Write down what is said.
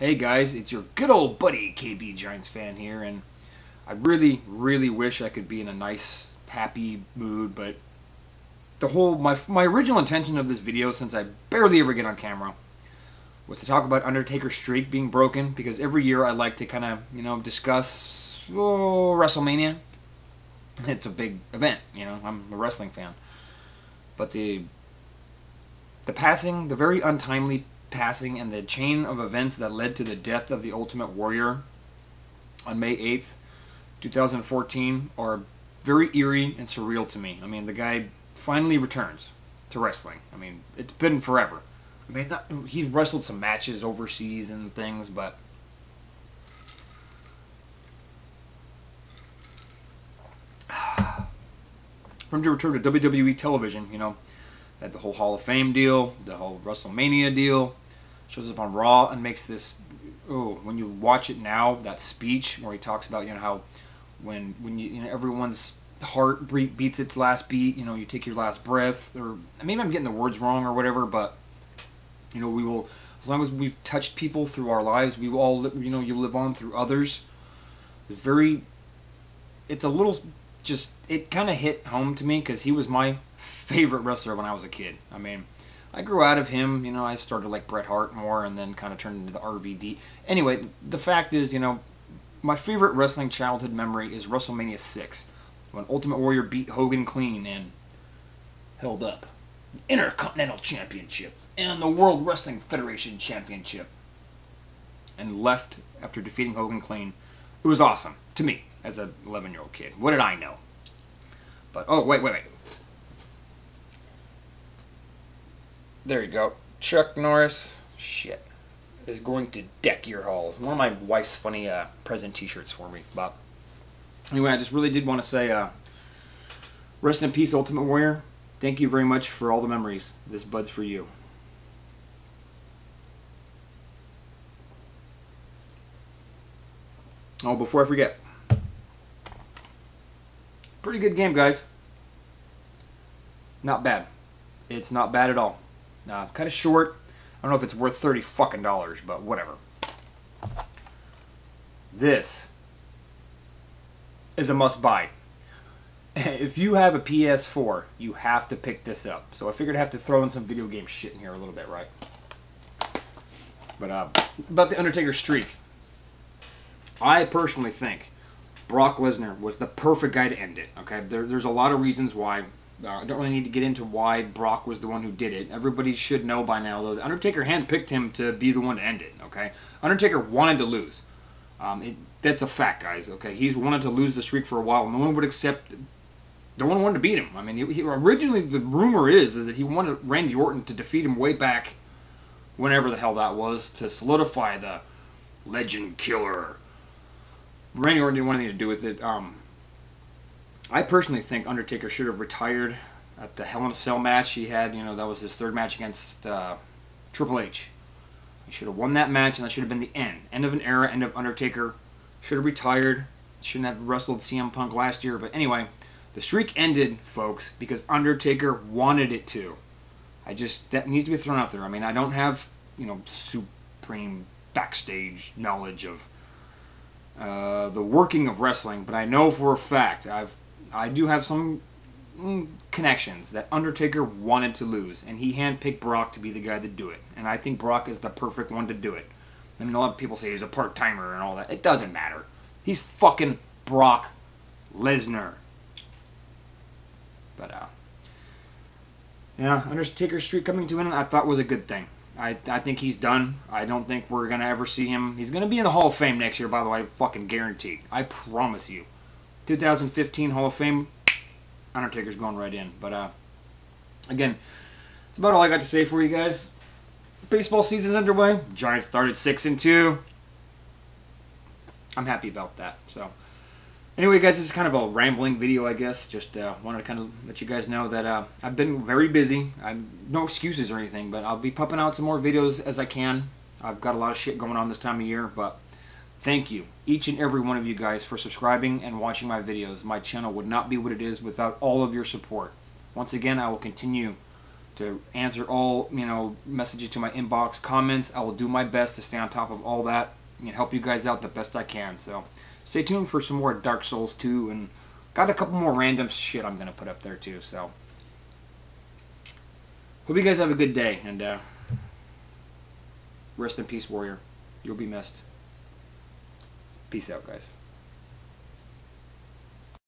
Hey guys, it's your good old buddy KB Giants Fan here, and I really wish I could be in a nice, happy mood, but the whole my original intention of this video, since I barely ever get on camera, was to talk about Undertaker's streak being broken, because every year I like to kind of, you know, discuss WrestleMania. It's a big event, you know, I'm a wrestling fan. But the passing, the very untimely passing, and the chain of events that led to the death of the Ultimate Warrior on May 8th, 2014 are very eerie and surreal to me. I mean, the guy finally returns to wrestling. I mean, it's been forever. I mean, he wrestled some matches overseas and things, but from to return to WWE television, you know, had the whole Hall of Fame deal, the whole WrestleMania deal, shows up on Raw and makes this, oh, when you watch it now, that speech where he talks about, you know, how when you, everyone's heart beats its last beat, you know, you take your last breath, or maybe I'm getting the words wrong or whatever, but, you know, we will, as long as we've touched people through our lives, we will all, you know, you live on through others. It's very, it's a little, just, it kind of hit home to me because he was my favorite wrestler when I was a kid. I mean, I grew out of him, you know, I started like Bret Hart more and then kind of turned into the RVD. Anyway, the fact is, you know, my favorite wrestling childhood memory is WrestleMania VI, when Ultimate Warrior beat Hogan clean and held up the Intercontinental Championship and the World Wrestling Federation Championship and left after defeating Hogan clean. It was awesome to me. As an 11-year-old kid. What did I know? But, oh, wait. There you go. Chuck Norris, shit, is going to deck your halls. One of my wife's funny present t-shirts for me. But anyway, I just really did want to say, rest in peace, Ultimate Warrior. Thank you very much for all the memories. This bud's for you. Oh, before I forget, pretty good game, guys. Not bad. It's not bad at all. Kind of short. I don't know if it's worth $30 fucking, but whatever. This is a must-buy. If you have a PS4, you have to pick this up. So I figured I'd have to throw in some video game shit in here a little bit, right? But about the Undertaker streak, I personally think Brock Lesnar was the perfect guy to end it, okay? There's a lot of reasons why. I don't really need to get into why Brock was the one who did it. Everybody should know by now, though. Undertaker handpicked him to be the one to end it, okay? Undertaker wanted to lose. That's a fact, guys, okay? He's wanted to lose the streak for a while. No one would accept... No one wanted to beat him. I mean, originally, the rumor is that he wanted Randy Orton to defeat him way back whenever the hell that was to solidify the legend killer. Randy Orton didn't want anything to do with it. I personally think Undertaker should have retired at the Hell in a Cell match he had. You know, that was his third match against Triple H. He should have won that match, and that should have been the end. End of an era, end of Undertaker. Should have retired. Shouldn't have wrestled CM Punk last year. But anyway, the streak ended, folks, because Undertaker wanted it to. That needs to be thrown out there. I mean, I don't have, you know, supreme backstage knowledge of the working of wrestling, but I know for a fact, I do have some connections that Undertaker wanted to lose, and he handpicked Brock to be the guy to do it, and I think Brock is the perfect one to do it. I mean, a lot of people say he's a part-timer and all that. It doesn't matter. He's fucking Brock Lesnar. But, yeah, Undertaker's streak coming to an end I thought was a good thing. I think he's done. I don't think we're going to ever see him. He's going to be in the Hall of Fame next year, by the way. Fucking guaranteed. I promise you. 2015 Hall of Fame, Undertaker's going right in. But, again, that's about all I got to say for you guys. Baseball season's underway. Giants started 6-2. I'm happy about that. So, anyway, guys, this is kind of a rambling video, I guess. Just wanted to kind of let you guys know that I've been very busy. No excuses or anything, but I'll be pumping out some more videos as I can. I've got a lot of shit going on this time of year, but thank you, each and every one of you guys, for subscribing and watching my videos. My channel would not be what it is without all of your support. Once again, I will continue to answer all, you know, messages to my inbox, comments. I will do my best to stay on top of all that and help you guys out the best I can. So stay tuned for some more Dark Souls 2, and got a couple more random shit I'm going to put up there too. So hope you guys have a good day, and rest in peace, Warrior. You'll be missed. Peace out, guys.